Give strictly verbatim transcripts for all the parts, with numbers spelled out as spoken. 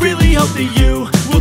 really hope that you will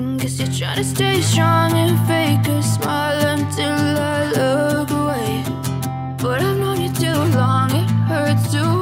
And guess you're trying to stay strong and fake a smile until I look away. But I've known you too long, it hurts too